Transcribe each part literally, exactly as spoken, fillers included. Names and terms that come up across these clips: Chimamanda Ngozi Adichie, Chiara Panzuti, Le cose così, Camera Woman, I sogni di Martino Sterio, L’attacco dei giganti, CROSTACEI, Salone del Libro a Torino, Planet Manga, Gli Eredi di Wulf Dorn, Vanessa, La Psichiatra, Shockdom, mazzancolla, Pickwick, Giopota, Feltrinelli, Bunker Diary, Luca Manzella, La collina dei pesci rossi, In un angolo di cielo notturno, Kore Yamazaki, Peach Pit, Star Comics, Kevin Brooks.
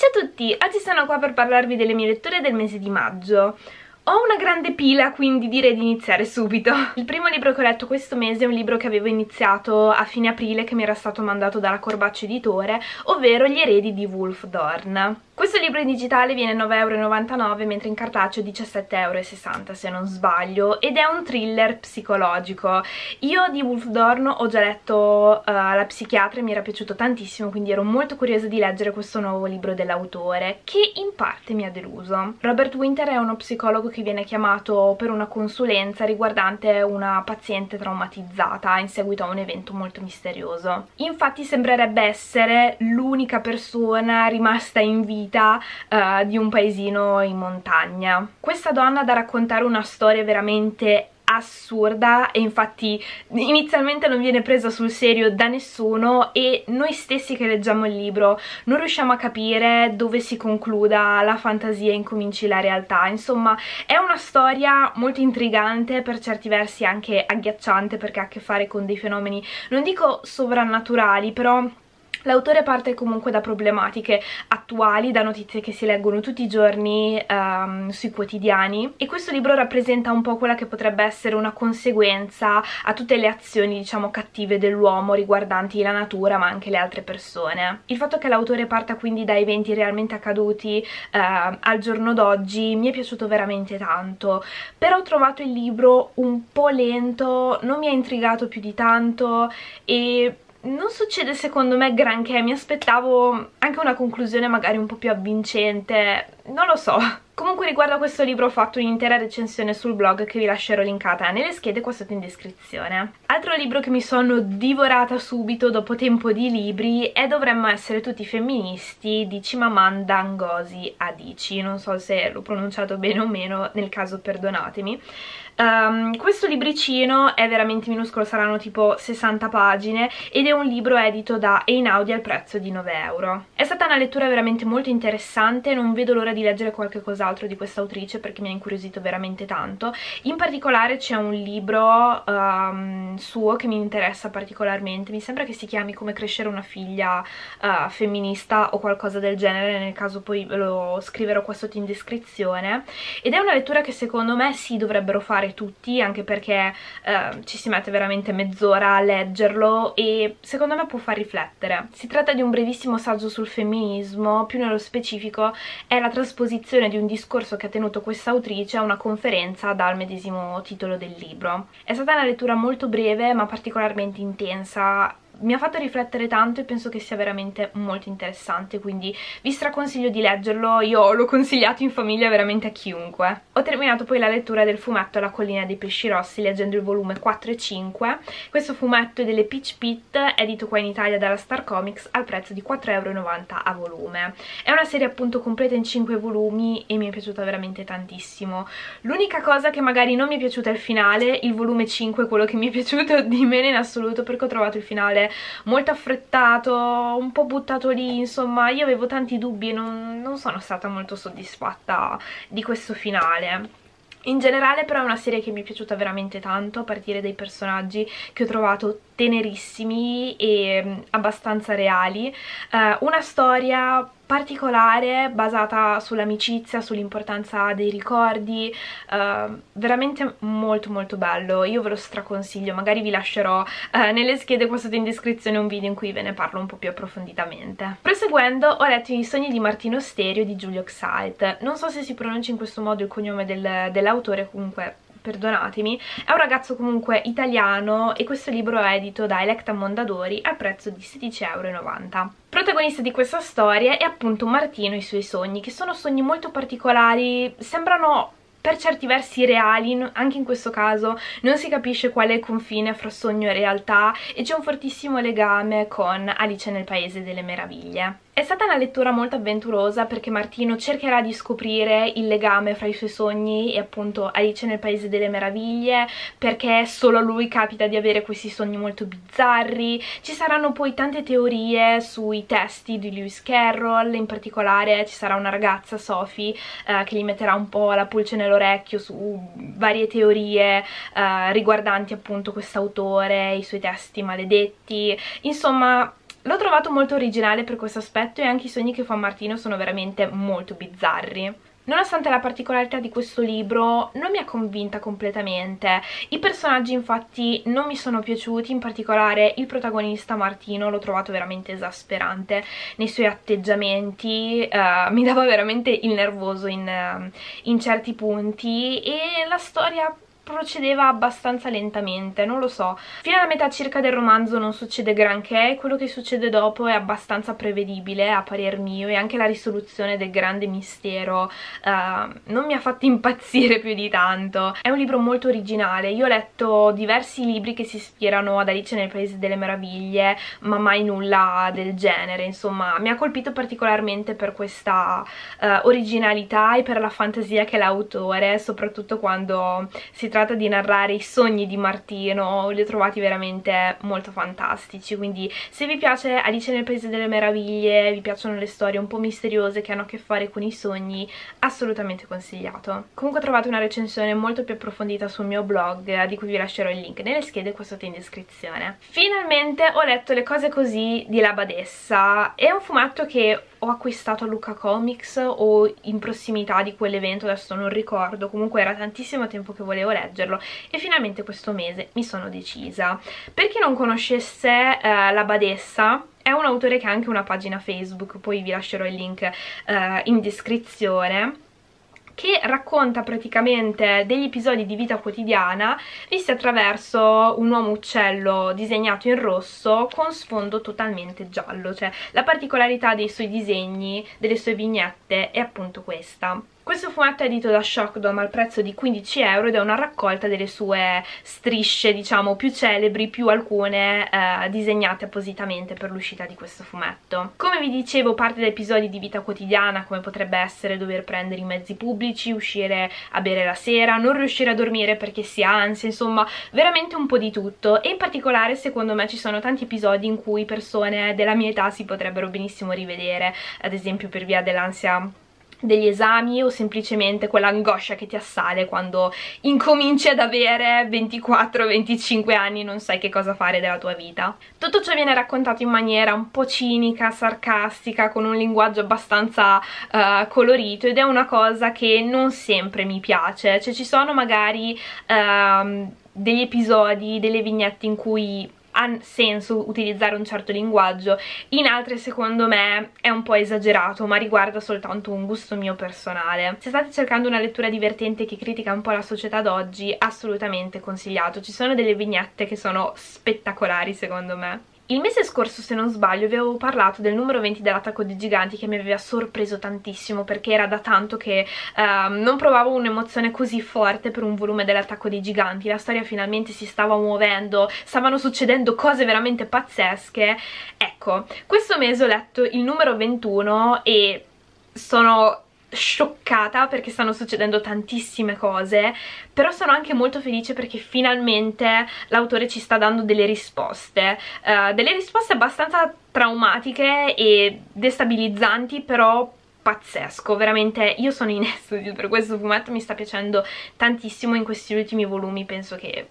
Ciao a tutti, oggi sono qua per parlarvi delle mie letture del mese di maggio. Ho una grande pila, quindi direi di iniziare subito. Il primo libro che ho letto questo mese è un libro che avevo iniziato a fine aprile, che mi era stato mandato dalla Corbaccio Editore, ovvero Gli Eredi di Wulf Dorn. Questo libro in digitale viene nove e novantanove euro, mentre in cartaceo diciassette e sessanta euro se non sbaglio, ed è un thriller psicologico. Io di Wulf Dorn ho già letto uh, La Psichiatra e mi era piaciuto tantissimo, quindi ero molto curiosa di leggere questo nuovo libro dell'autore, che in parte mi ha deluso. Robert Winter è uno psicologo che viene chiamato per una consulenza riguardante una paziente traumatizzata in seguito a un evento molto misterioso. Infatti sembrerebbe essere l'unica persona rimasta in vita Uh, di un paesino in montagna. Questa donna ha da raccontare una storia veramente assurda e infatti inizialmente non viene presa sul serio da nessuno e noi stessi che leggiamo il libro non riusciamo a capire dove si concluda la fantasia e incominci la realtà. Insomma, è una storia molto intrigante, per certi versi anche agghiacciante, perché ha a che fare con dei fenomeni, non dico sovrannaturali, però l'autore parte comunque da problematiche attuali, da notizie che si leggono tutti i giorni um, sui quotidiani, e questo libro rappresenta un po' quella che potrebbe essere una conseguenza a tutte le azioni, diciamo, cattive dell'uomo riguardanti la natura ma anche le altre persone. Il fatto che l'autore parta quindi da eventi realmente accaduti uh, al giorno d'oggi mi è piaciuto veramente tanto, però ho trovato il libro un po' lento, non mi ha intrigato più di tanto e non succede secondo me granché, mi aspettavo anche una conclusione magari un po' più avvincente, non lo so. Comunque riguardo a questo libro ho fatto un'intera recensione sul blog che vi lascerò linkata nelle schede qua sotto in descrizione. Altro libro che mi sono divorata subito dopo tempo di libri è Dovremmo essere tutti femministi di Chimamanda Ngozi Adichie, non so se l'ho pronunciato bene o meno, nel caso perdonatemi. Um, questo libricino è veramente minuscolo, saranno tipo sessanta pagine ed è un libro edito da Einaudi al prezzo di nove euro. È stata una lettura veramente molto interessante, non vedo l'ora di leggere qualche cos'altro di questa autrice perché mi ha incuriosito veramente tanto. In particolare c'è un libro um, suo che mi interessa particolarmente, mi sembra che si chiami Come crescere una figlia uh, femminista o qualcosa del genere, nel caso poi ve lo scriverò qua sotto in descrizione, ed è una lettura che secondo me si dovrebbero fare tutti, anche perché eh, ci si mette veramente mezz'ora a leggerlo e secondo me può far riflettere. Si tratta di un brevissimo saggio sul femminismo, più nello specifico è la trasposizione di un discorso che ha tenuto questa autrice a una conferenza dal medesimo titolo del libro. È stata una lettura molto breve ma particolarmente intensa, mi ha fatto riflettere tanto e penso che sia veramente molto interessante, quindi vi straconsiglio di leggerlo, io l'ho consigliato in famiglia veramente a chiunque. Ho terminato poi la lettura del fumetto La collina dei pesci rossi, leggendo il volume quattro e cinque. Questo fumetto è delle Peach Pit, edito qua in Italia dalla Star Comics al prezzo di quattro e novanta euro a volume. È una serie appunto completa in cinque volumi e mi è piaciuta veramente tantissimo. L'unica cosa che magari non mi è piaciuta è il finale, il volume cinque è quello che mi è piaciuto di meno in assoluto, perché ho trovato il finale molto affrettato, un po' buttato lì, insomma io avevo tanti dubbi e non, non sono stata molto soddisfatta di questo finale. In generale però è una serie che mi è piaciuta veramente tanto, a partire dai personaggi che ho trovato tenerissimi e abbastanza reali, uh, una storia particolare basata sull'amicizia, sull'importanza dei ricordi, uh, veramente molto molto bello, io ve lo straconsiglio, magari vi lascerò uh, nelle schede qua sotto in descrizione un video in cui ve ne parlo un po' più approfonditamente. Proseguendo ho letto I sogni di Martino Sterio di Giuglio Xaet, non so se si pronuncia in questo modo il cognome del, dell'autore, comunque perdonatemi, è un ragazzo comunque italiano e questo libro è edito da Electa Mondadori al prezzo di sedici e novanta euro. Protagonista di questa storia è appunto Martino e i suoi sogni, che sono sogni molto particolari, sembrano per certi versi reali, anche in questo caso non si capisce qual è il confine fra sogno e realtà e c'è un fortissimo legame con Alice nel Paese delle Meraviglie. È stata una lettura molto avventurosa perché Martino cercherà di scoprire il legame fra i suoi sogni e appunto Alice nel Paese delle Meraviglie, perché solo a lui capita di avere questi sogni molto bizzarri. Ci saranno poi tante teorie sui testi di Lewis Carroll, in particolare ci sarà una ragazza, Sophie, eh, che gli metterà un po' la pulce nell'orecchio su varie teorie eh, riguardanti appunto quest'autore, i suoi testi maledetti, insomma. L'ho trovato molto originale per questo aspetto e anche i sogni che fa Martino sono veramente molto bizzarri. Nonostante la particolarità di questo libro, non mi ha convinta completamente. I personaggi infatti non mi sono piaciuti, in particolare il protagonista Martino l'ho trovato veramente esasperante nei suoi atteggiamenti, uh, mi dava veramente il nervoso in, uh, in certi punti, e la storia procedeva abbastanza lentamente, non lo so. Fino alla metà circa del romanzo non succede granché, quello che succede dopo è abbastanza prevedibile a parer mio, e anche la risoluzione del grande mistero uh, non mi ha fatto impazzire più di tanto. È un libro molto originale, io ho letto diversi libri che si ispirano ad Alice nel Paese delle Meraviglie, ma mai nulla del genere, insomma mi ha colpito particolarmente per questa uh, originalità e per la fantasia che l'autore, soprattutto quando si tratta di narrare i sogni di Martino, li ho trovati veramente molto fantastici. Quindi se vi piace Alice nel Paese delle Meraviglie, vi piacciono le storie un po' misteriose che hanno a che fare con i sogni, assolutamente consigliato. Comunque trovate una recensione molto più approfondita sul mio blog, di cui vi lascerò il link nelle schede qua sotto in descrizione. Finalmente ho letto Le cose così di Labadessa, è un fumetto che ho acquistato a Lucca Comics o in prossimità di quell'evento, adesso non ricordo, comunque era tantissimo tempo che volevo leggerlo e finalmente questo mese mi sono decisa. Per chi non conoscesse eh, Labadessa, è un autore che ha anche una pagina Facebook, poi vi lascerò il link eh, in descrizione, che racconta praticamente degli episodi di vita quotidiana visti attraverso un uomo uccello disegnato in rosso con sfondo totalmente giallo. Cioè la particolarità dei suoi disegni, delle sue vignette è appunto questa. Questo fumetto è edito da Shockdom al prezzo di quindici euro ed è una raccolta delle sue strisce, diciamo, più celebri, più alcune eh, disegnate appositamente per l'uscita di questo fumetto. Come vi dicevo, parte da episodi di vita quotidiana, come potrebbe essere dover prendere i mezzi pubblici, uscire a bere la sera, non riuscire a dormire perché si ha ansia, insomma, veramente un po' di tutto. E in particolare, secondo me, ci sono tanti episodi in cui persone della mia età si potrebbero benissimo rivedere, ad esempio per via dell'ansia degli esami o semplicemente quell'angoscia che ti assale quando incominci ad avere ventiquattro venticinque anni e non sai che cosa fare della tua vita. Tutto ciò viene raccontato in maniera un po' cinica, sarcastica, con un linguaggio abbastanza uh, colorito, ed è una cosa che non sempre mi piace. Cioè ci sono magari uh, degli episodi, delle vignette in cui ha senso utilizzare un certo linguaggio, in altre secondo me è un po' esagerato, ma riguarda soltanto un gusto mio personale. Se state cercando una lettura divertente che critica un po' la società d'oggi, assolutamente consigliato. Ci sono delle vignette che sono spettacolari secondo me. Il mese scorso, se non sbaglio, vi avevo parlato del numero venti dell'Attacco dei Giganti, che mi aveva sorpreso tantissimo perché era da tanto che uh, non provavo un'emozione così forte per un volume dell'Attacco dei Giganti. La storia finalmente si stava muovendo, stavano succedendo cose veramente pazzesche. Ecco, questo mese ho letto il numero ventuno e sono scioccata perché stanno succedendo tantissime cose, però sono anche molto felice perché finalmente l'autore ci sta dando delle risposte, uh, delle risposte abbastanza traumatiche e destabilizzanti, però pazzesco, veramente io sono in estasi per questo fumetto, mi sta piacendo tantissimo. In questi ultimi volumi penso che,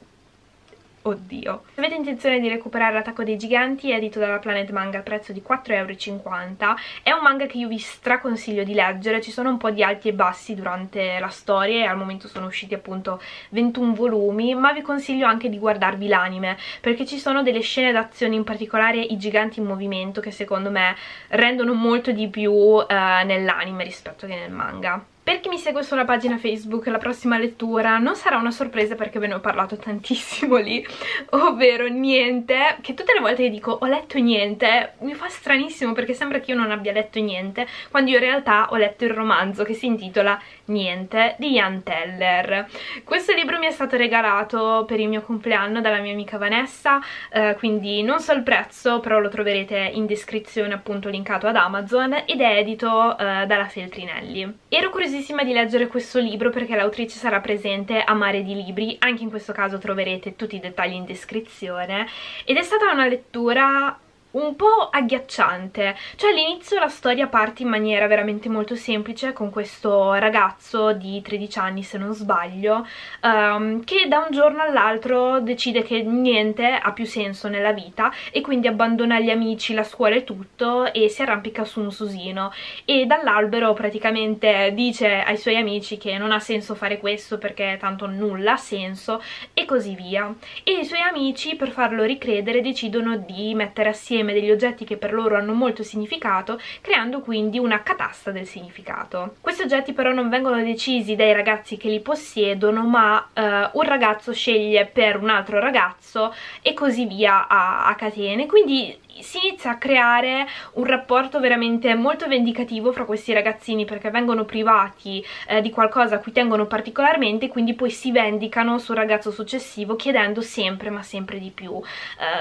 oddio. Se avete intenzione di recuperare L'Attacco dei Giganti, è edito dalla Planet Manga al prezzo di quattro euro e cinquanta. È un manga che io vi straconsiglio di leggere, ci sono un po' di alti e bassi durante la storia e al momento sono usciti appunto ventuno volumi, ma vi consiglio anche di guardarvi l'anime, perché ci sono delle scene d'azione, in particolare i giganti in movimento, che secondo me rendono molto di più eh, nell'anime rispetto che nel manga. Per chi mi segue sulla pagina Facebook, la prossima lettura non sarà una sorpresa perché ve ne ho parlato tantissimo lì, ovvero Niente, che tutte le volte che dico ho letto Niente mi fa stranissimo perché sembra che io non abbia letto niente, quando io in realtà ho letto il romanzo che si intitola Niente di Janne Teller. Questo libro mi è stato regalato per il mio compleanno dalla mia amica Vanessa, eh, quindi non so il prezzo, però lo troverete in descrizione, appunto linkato ad Amazon, ed è edito eh, dalla Feltrinelli. Ero curiosissima di leggere questo libro perché l'autrice sarà presente a Mare di Libri, anche in questo caso troverete tutti i dettagli in descrizione, ed è stata una lettura un po' agghiacciante. Cioè all'inizio la storia parte in maniera veramente molto semplice con questo ragazzo di tredici anni, se non sbaglio, um, che da un giorno all'altro decide che niente ha più senso nella vita e quindi abbandona gli amici, la scuola e tutto e si arrampica su un susino, e dall'albero praticamente dice ai suoi amici che non ha senso fare questo perché tanto nulla ha senso e così via. E i suoi amici, per farlo ricredere, decidono di mettere assieme degli oggetti che per loro hanno molto significato, creando quindi una catasta del significato. Questi oggetti però non vengono decisi dai ragazzi che li possiedono, ma eh, un ragazzo sceglie per un altro ragazzo e così via a, a catene. Quindi si inizia a creare un rapporto veramente molto vendicativo fra questi ragazzini, perché vengono privati eh, di qualcosa a cui tengono particolarmente, quindi poi si vendicano sul ragazzo successivo chiedendo sempre ma sempre di più.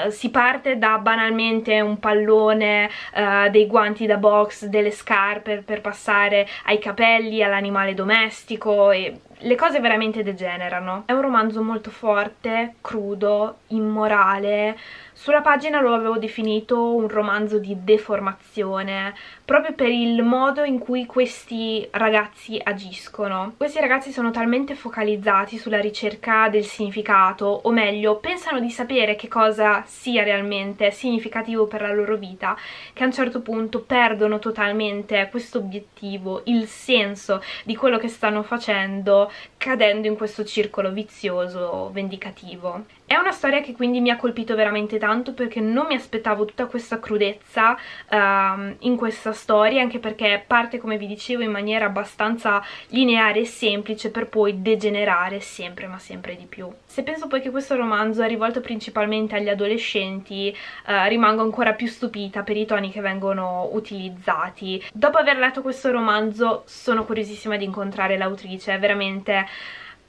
Eh, si parte da banalmente un pallone, eh, dei guanti da box, delle scarpe, per passare ai capelli, all'animale domestico, e le cose veramente degenerano. È un romanzo molto forte, crudo, immorale. Sulla pagina lo avevo definito un romanzo di deformazione, proprio per il modo in cui questi ragazzi agiscono. Questi ragazzi sono talmente focalizzati sulla ricerca del significato, o meglio, pensano di sapere che cosa sia realmente significativo per la loro vita, che a un certo punto perdono totalmente questo obiettivo, il senso di quello che stanno facendo, cadendo in questo circolo vizioso vendicativo. È una storia che quindi mi ha colpito veramente tanto, perché non mi aspettavo tutta questa crudezza um, in questa storia, anche perché parte, come vi dicevo, in maniera abbastanza lineare e semplice, per poi degenerare sempre ma sempre di più. Se penso poi che questo romanzo è rivolto principalmente agli adolescenti, uh, rimango ancora più stupita per i toni che vengono utilizzati. Dopo aver letto questo romanzo sono curiosissima di incontrare l'autrice, è veramente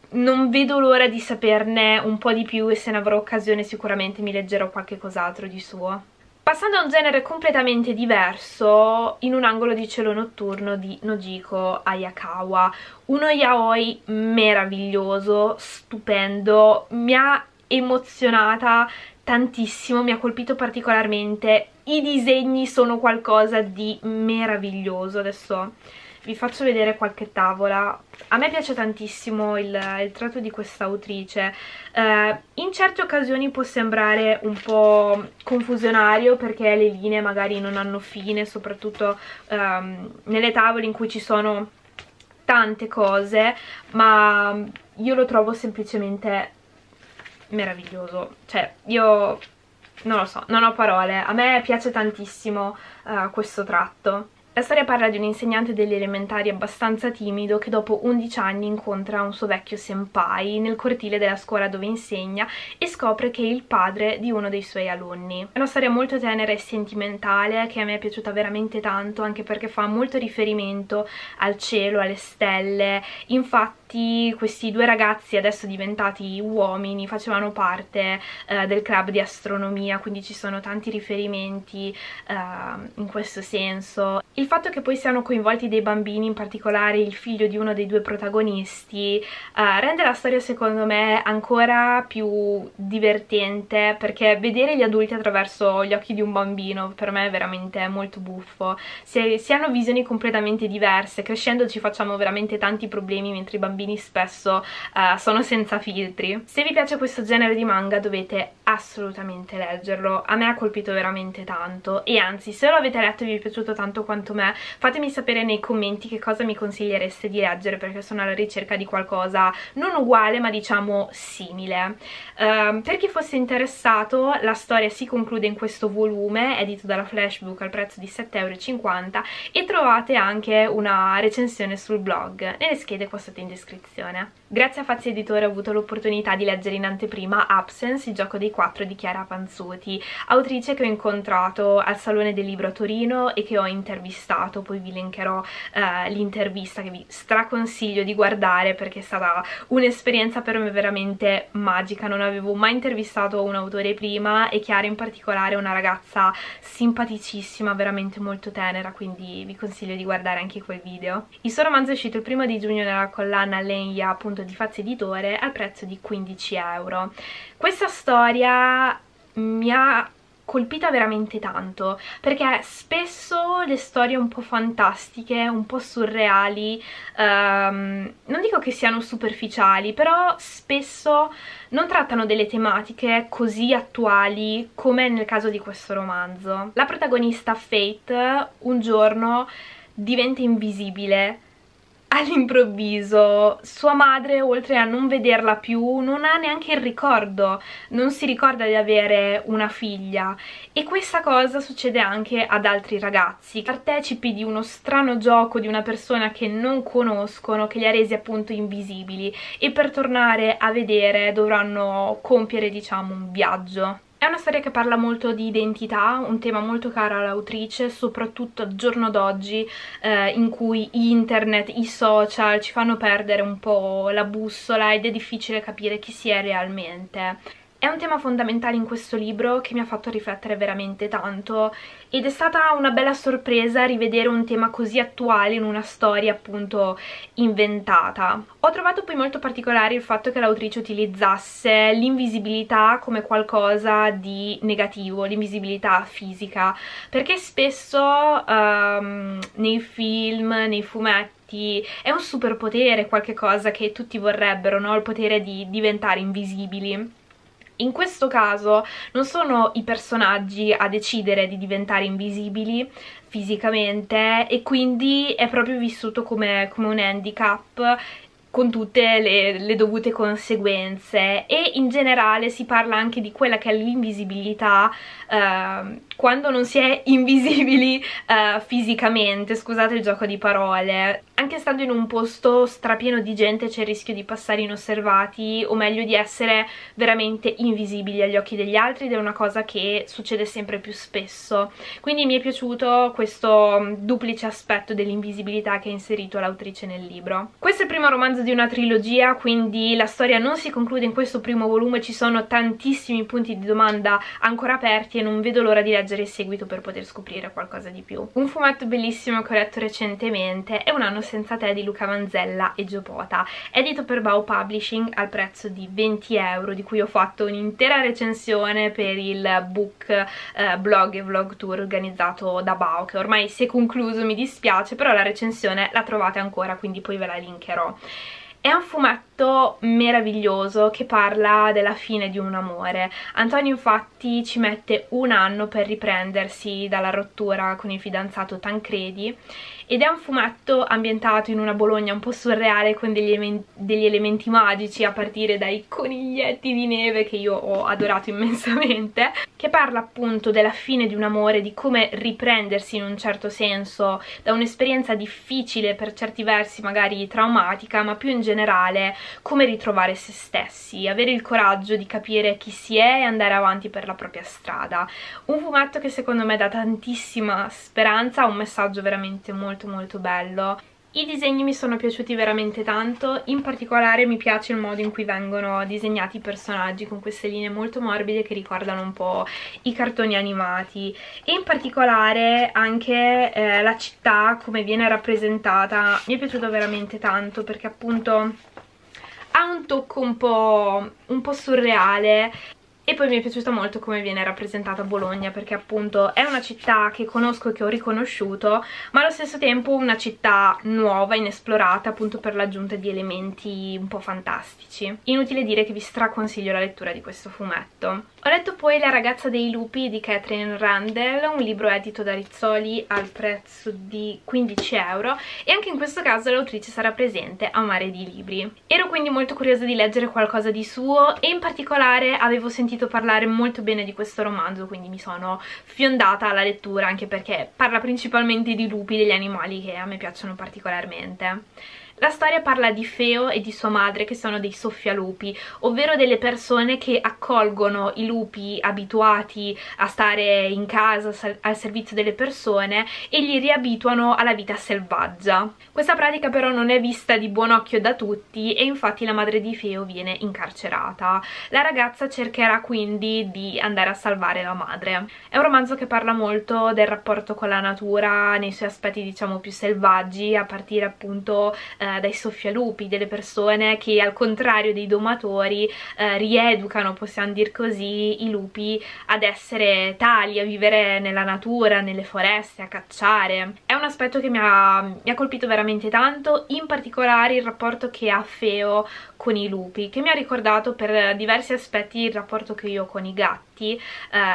non vedo l'ora di saperne un po' di più, e se ne avrò occasione sicuramente mi leggerò qualche cos'altro di suo. Passando a un genere completamente diverso, In un angolo di cielo notturno di Nojiko Hayakawa, uno yaoi meraviglioso, stupendo, mi ha emozionata tantissimo, mi ha colpito particolarmente, i disegni sono qualcosa di meraviglioso. Adesso vi faccio vedere qualche tavola. A me piace tantissimo il, il tratto di questa autrice. Eh, in certe occasioni può sembrare un po' confusionario, perché le linee magari non hanno fine, soprattutto ehm, nelle tavole in cui ci sono tante cose, ma io lo trovo semplicemente meraviglioso. Cioè, io non lo so, non ho parole. A me piace tantissimo eh, questo tratto. La storia parla di un insegnante delle elementari abbastanza timido che dopo undici anni incontra un suo vecchio senpai nel cortile della scuola dove insegna e scopre che è il padre di uno dei suoi alunni. È una storia molto tenera e sentimentale che a me è piaciuta veramente tanto, anche perché fa molto riferimento al cielo, alle stelle. Infatti questi due ragazzi, adesso diventati uomini, facevano parte eh, del club di astronomia, quindi ci sono tanti riferimenti eh, in questo senso. Il fatto che poi siano coinvolti dei bambini, in particolare il figlio di uno dei due protagonisti, eh, rende la storia secondo me ancora più divertente, perché vedere gli adulti attraverso gli occhi di un bambino per me è veramente molto buffo. Se, se hanno visioni completamente diverse, crescendo ci facciamo veramente tanti problemi, mentre i bambini spesso uh, sono senza filtri. Se vi piace questo genere di manga dovete assolutamente leggerlo, a me ha colpito veramente tanto, e anzi, se lo avete letto e vi è piaciuto tanto quanto me, fatemi sapere nei commenti che cosa mi consigliereste di leggere, perché sono alla ricerca di qualcosa non uguale ma diciamo simile. Uh, per chi fosse interessato, la storia si conclude in questo volume edito dalla Flashbook al prezzo di sette e cinquanta euro, e trovate anche una recensione sul blog, nelle schede qua sotto in descrizione. Grazie a Fazi Editore ho avuto l'opportunità di leggere in anteprima Absence, il gioco dei quattro di Chiara Panzuti, autrice che ho incontrato al Salone del Libro a Torino e che ho intervistato. Poi vi linkerò eh, l'intervista, che vi straconsiglio di guardare perché è stata un'esperienza per me veramente magica. Non avevo mai intervistato un autore prima, e Chiara in particolare è una ragazza simpaticissima, veramente molto tenera, quindi vi consiglio di guardare anche quel video. Il suo romanzo è uscito il primo di giugno nella collana Lenya, appunto, di Fazi Editore al prezzo di quindici euro. Questa storia mi ha colpita veramente tanto, perché spesso le storie un po' fantastiche, un po' surreali, ehm, non dico che siano superficiali, però spesso non trattano delle tematiche così attuali come nel caso di questo romanzo. La protagonista Faith un giorno diventa invisibile all'improvviso. Sua madre, oltre a non vederla più, non ha neanche il ricordo, non si ricorda di avere una figlia, e questa cosa succede anche ad altri ragazzi, partecipi di uno strano gioco di una persona che non conoscono, che li ha resi appunto invisibili, e per tornare a vedere dovranno compiere, diciamo, un viaggio. È una storia che parla molto di identità, un tema molto caro all'autrice, soprattutto al giorno d'oggi, eh, in cui internet, i social ci fanno perdere un po' la bussola ed è difficile capire chi si è realmente. È un tema fondamentale in questo libro che mi ha fatto riflettere veramente tanto, ed è stata una bella sorpresa rivedere un tema così attuale in una storia appunto inventata. Ho trovato poi molto particolare il fatto che l'autrice utilizzasse l'invisibilità come qualcosa di negativo, l'invisibilità fisica, perché spesso um, nei film, nei fumetti, è un superpotere, qualche cosa che tutti vorrebbero, no? Il potere di diventare invisibili. In questo caso non sono i personaggi a decidere di diventare invisibili fisicamente, e quindi è proprio vissuto come, come un handicap, con tutte le, le dovute conseguenze. E in generale si parla anche di quella che è l'invisibilità eh, quando non si è invisibili eh, fisicamente, scusate il gioco di parole. Anche stando in un posto strapieno di gente c'è il rischio di passare inosservati, o meglio di essere veramente invisibili agli occhi degli altri, ed è una cosa che succede sempre più spesso. Quindi mi è piaciuto questo duplice aspetto dell'invisibilità che ha inserito l'autrice nel libro. Questo è il primo romanzo di una trilogia, quindi la storia non si conclude in questo primo volume, ci sono tantissimi punti di domanda ancora aperti e non vedo l'ora di leggere il seguito per poter scoprire qualcosa di più. Un fumetto bellissimo che ho letto recentemente è Un anno senza te di Luca Manzella e Giopota, edito per Bau Publishing al prezzo di venti euro, di cui ho fatto un'intera recensione per il book eh, blog e vlog tour organizzato da Bau, che ormai si è concluso, mi dispiace, però la recensione la trovate ancora, quindi poi ve la linkerò. È un fumetto meraviglioso che parla della fine di un amore. Antonio infatti ci mette un anno per riprendersi dalla rottura con il fidanzato Tancredi, ed è un fumetto ambientato in una Bologna un po' surreale, con degli, element degli elementi magici, a partire dai coniglietti di neve che io ho adorato immensamente, che parla appunto della fine di un amore, di come riprendersi in un certo senso da un'esperienza difficile, per certi versi magari traumatica, ma più in generale come ritrovare se stessi, avere il coraggio di capire chi si è e andare avanti per la propria strada. Un fumetto che secondo me dà tantissima speranza, ha un messaggio veramente molto molto bello. I disegni mi sono piaciuti veramente tanto, in particolare mi piace il modo in cui vengono disegnati i personaggi, con queste linee molto morbide che ricordano un po' i cartoni animati, e in particolare anche eh, la città come viene rappresentata mi è piaciuto veramente tanto, perché appunto ha un tocco un po', un po' surreale. E poi mi è piaciuta molto come viene rappresentata Bologna, perché appunto è una città che conosco e che ho riconosciuto, ma allo stesso tempo una città nuova, inesplorata, appunto per l'aggiunta di elementi un po' fantastici. Inutile dire che vi straconsiglio la lettura di questo fumetto. Ho letto poi La ragazza dei lupi di Catherine Randall, un libro edito da Rizzoli al prezzo di quindici euro, e anche in questo caso l'autrice sarà presente a Mare di libri. Ero quindi molto curiosa di leggere qualcosa di suo, e in particolare avevo sentito parlare molto bene di questo romanzo, quindi mi sono fiondata alla lettura, anche perché parla principalmente di lupi, degli animali che a me piacciono particolarmente. La storia parla di Feo e di sua madre, che sono dei soffialupi, ovvero delle persone che accolgono i lupi abituati a stare in casa, al servizio delle persone, e li riabituano alla vita selvaggia. Questa pratica però non è vista di buon occhio da tutti, e infatti la madre di Feo viene incarcerata. La ragazza cercherà quindi di andare a salvare la madre. È un romanzo che parla molto del rapporto con la natura nei suoi aspetti diciamo più selvaggi, a partire appunto eh, dai soffialupi, delle persone che al contrario dei domatori eh, rieducano, possiamo dir così, i lupi ad essere tali, a vivere nella natura, nelle foreste, a cacciare. È un aspetto che mi ha, mi ha colpito veramente tanto, in particolare il rapporto che ha Feo con i lupi, che mi ha ricordato per diversi aspetti il rapporto che io ho con i gatti, eh,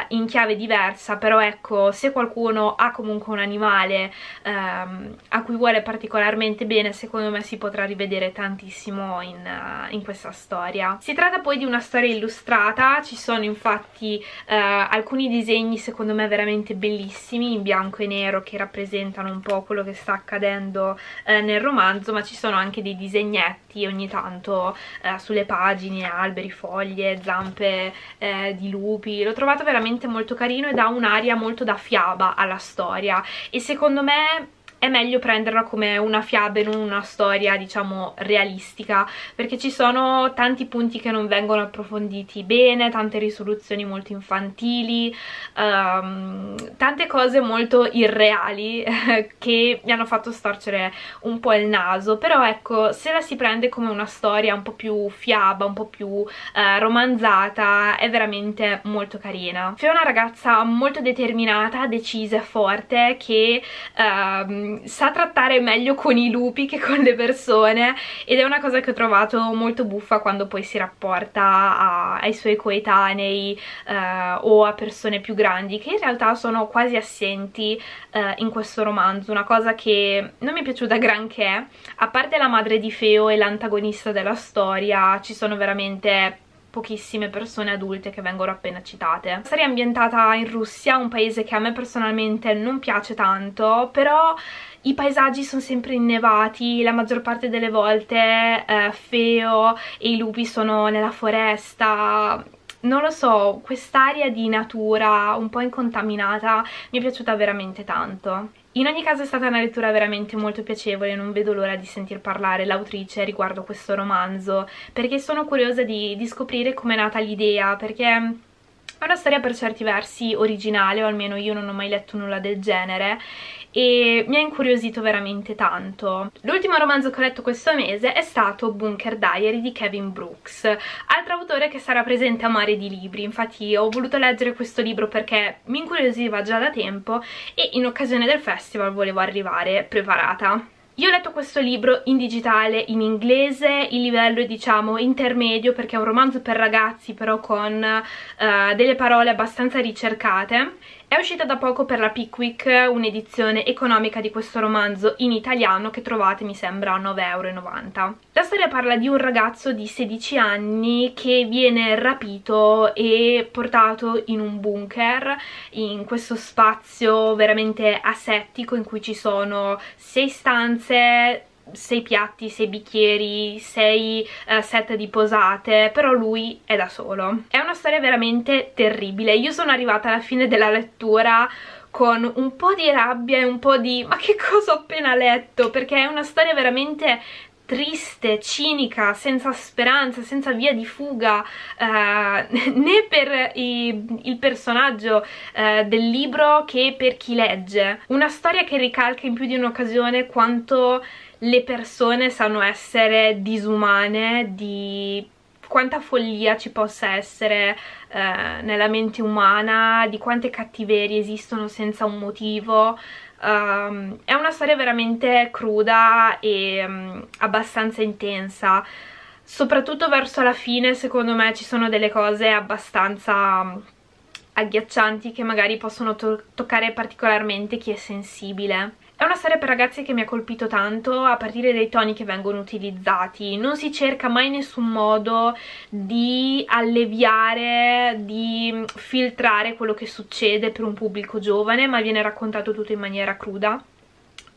in chiave diversa, però ecco, se qualcuno ha comunque un animale ehm, a cui vuole particolarmente bene, secondo me si potrà rivedere tantissimo in, uh, in questa storia. Si tratta poi di una storia illustrata, ci sono infatti eh, alcuni disegni secondo me veramente bellissimi, in bianco e nero, che rappresentano un po' quello che sta accadendo eh, nel romanzo, ma ci sono anche dei disegnetti ogni tanto Uh, sulle pagine, alberi, foglie, zampe uh, di lupi. L'ho trovato veramente molto carino e dà un'aria molto da fiaba alla storia, e secondo me è meglio prenderla come una fiaba e non una storia diciamo realistica, perché ci sono tanti punti che non vengono approfonditi bene, tante risoluzioni molto infantili, um, tante cose molto irreali eh, che mi hanno fatto storcere un po' il naso. Però ecco, se la si prende come una storia un po' più fiaba, un po' più eh, romanzata, è veramente molto carina. Fio è una ragazza molto determinata, decisa e forte, che eh, sa trattare meglio con i lupi che con le persone, ed è una cosa che ho trovato molto buffa quando poi si rapporta a, ai suoi coetanei eh, o a persone più grandi, che in realtà sono quasi assenti eh, in questo romanzo. Una cosa che non mi è piaciuta granché. A parte la madre di Feo e l'antagonista della storia, ci sono veramente pochissime persone adulte che vengono appena citate. La storia è ambientata in Russia, un paese che a me personalmente non piace tanto, però i paesaggi sono sempre innevati, la maggior parte delle volte eh, Feo e i lupi sono nella foresta. Non lo so, quest'area di natura un po' incontaminata mi è piaciuta veramente tanto. In ogni caso è stata una lettura veramente molto piacevole, non vedo l'ora di sentir parlare l'autrice riguardo questo romanzo, perché sono curiosa di, di scoprire com'è nata l'idea, perché è una storia per certi versi originale, o almeno io non ho mai letto nulla del genere, e mi ha incuriosito veramente tanto. L'ultimo romanzo che ho letto questo mese è stato Bunker Diary di Kevin Brooks, altro autore che sarà presente a Mare di libri. Infatti ho voluto leggere questo libro perché mi incuriosiva già da tempo, e in occasione del festival volevo arrivare preparata. Io ho letto questo libro in digitale, in inglese, il livello è diciamo intermedio, perché è un romanzo per ragazzi però con uh, delle parole abbastanza ricercate. È uscita da poco per la Pickwick un'edizione economica di questo romanzo in italiano, che trovate mi sembra a nove e novanta euro. La storia parla di un ragazzo di sedici anni che viene rapito e portato in un bunker, in questo spazio veramente asettico in cui ci sono sei stanze, sei piatti, sei bicchieri, sei uh, set di posate, però lui è da solo. È una storia veramente terribile. Io sono arrivata alla fine della lettura con un po' di rabbia e un po' di ma che cosa ho appena letto, perché è una storia veramente triste, cinica, senza speranza, senza via di fuga, eh, né per i, il personaggio eh, del libro che per chi legge. Una storia che ricalca in più di un'occasione quanto le persone sanno essere disumane, di quanta follia ci possa essere eh, nella mente umana, di quante cattiverie esistono senza un motivo. Um, è una storia veramente cruda e um, abbastanza intensa, soprattutto verso la fine. Secondo me ci sono delle cose abbastanza um, agghiaccianti, che magari possono to- toccare particolarmente chi è sensibile. È una storia per ragazzi che mi ha colpito tanto, a partire dai toni che vengono utilizzati. Non si cerca mai in nessun modo di alleviare, di filtrare quello che succede per un pubblico giovane, ma viene raccontato tutto in maniera cruda,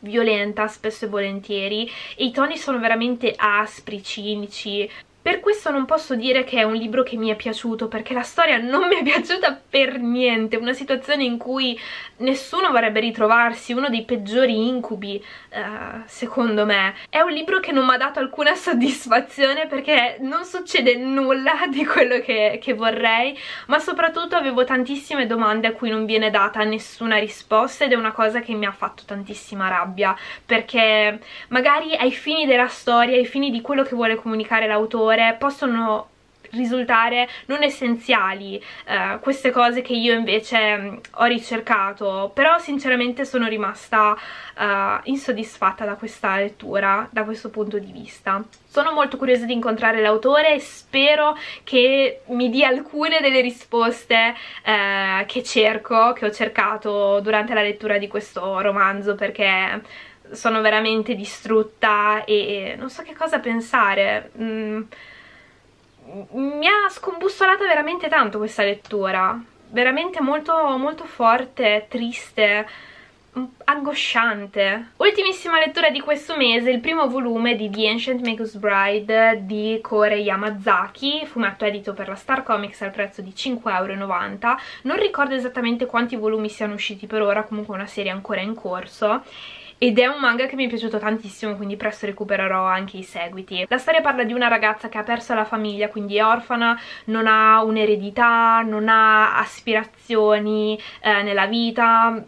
violenta spesso e volentieri, e i toni sono veramente aspri, cinici. Per questo non posso dire che è un libro che mi è piaciuto, perché la storia non mi è piaciuta per niente, una situazione in cui nessuno vorrebbe ritrovarsi, uno dei peggiori incubi, uh, secondo me. È un libro che non mi ha dato alcuna soddisfazione perché non succede nulla di quello che, che vorrei, ma soprattutto avevo tantissime domande a cui non viene data nessuna risposta, ed è una cosa che mi ha fatto tantissima rabbia, perché magari ai fini della storia, ai fini di quello che vuole comunicare l'autore, possono risultare non essenziali eh, queste cose che io invece ho ricercato, però sinceramente sono rimasta eh, insoddisfatta da questa lettura, da questo punto di vista. Sono molto curiosa di incontrare l'autore e spero che mi dia alcune delle risposte eh, che cerco, che ho cercato durante la lettura di questo romanzo, perché sono veramente distrutta e non so che cosa pensare. Mm, mi ha scombussolata veramente tanto questa lettura, veramente molto, molto forte, triste, angosciante. Ultimissima lettura di questo mese, il primo volume di The Ancient Maker's Bride di Kore Yamazaki, fumetto edito per la Star Comics al prezzo di cinque euro e novanta. Non ricordo esattamente quanti volumi siano usciti per ora, comunque una serie ancora in corso. Ed è un manga che mi è piaciuto tantissimo, quindi presto recupererò anche i seguiti. La storia parla di una ragazza che ha perso la famiglia, quindi è orfana, non ha un'eredità, non ha aspirazioni eh, nella vita,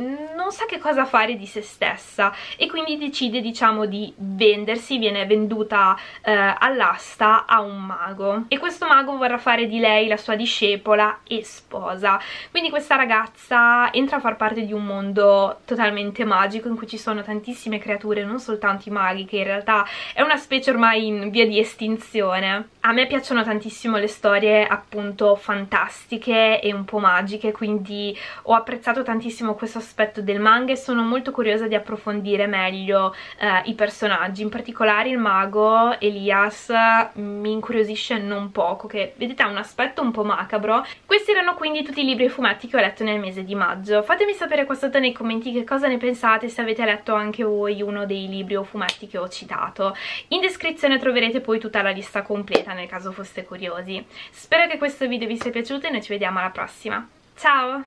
non sa che cosa fare di se stessa e quindi decide, diciamo, di vendersi. Viene venduta eh, all'asta a un mago e questo mago vorrà fare di lei la sua discepola e sposa. Quindi questa ragazza entra a far parte di un mondo totalmente magico in cui ci sono tantissime creature, non soltanto i maghi, che in realtà è una specie ormai in via di estinzione. A me piacciono tantissimo le storie appunto fantastiche e un po' magiche, quindi ho apprezzato tantissimo questo aspetto del manga e sono molto curiosa di approfondire meglio eh, i personaggi, in particolare il mago Elias mi incuriosisce non poco, che vedete ha un aspetto un po' macabro. Questi erano quindi tutti i libri e fumetti che ho letto nel mese di maggio. Fatemi sapere qua sotto nei commenti che cosa ne pensate, se avete letto anche voi uno dei libri o fumetti che ho citato. In descrizione troverete poi tutta la lista completa nel caso foste curiosi. Spero che questo video vi sia piaciuto e noi ci vediamo alla prossima. Ciao!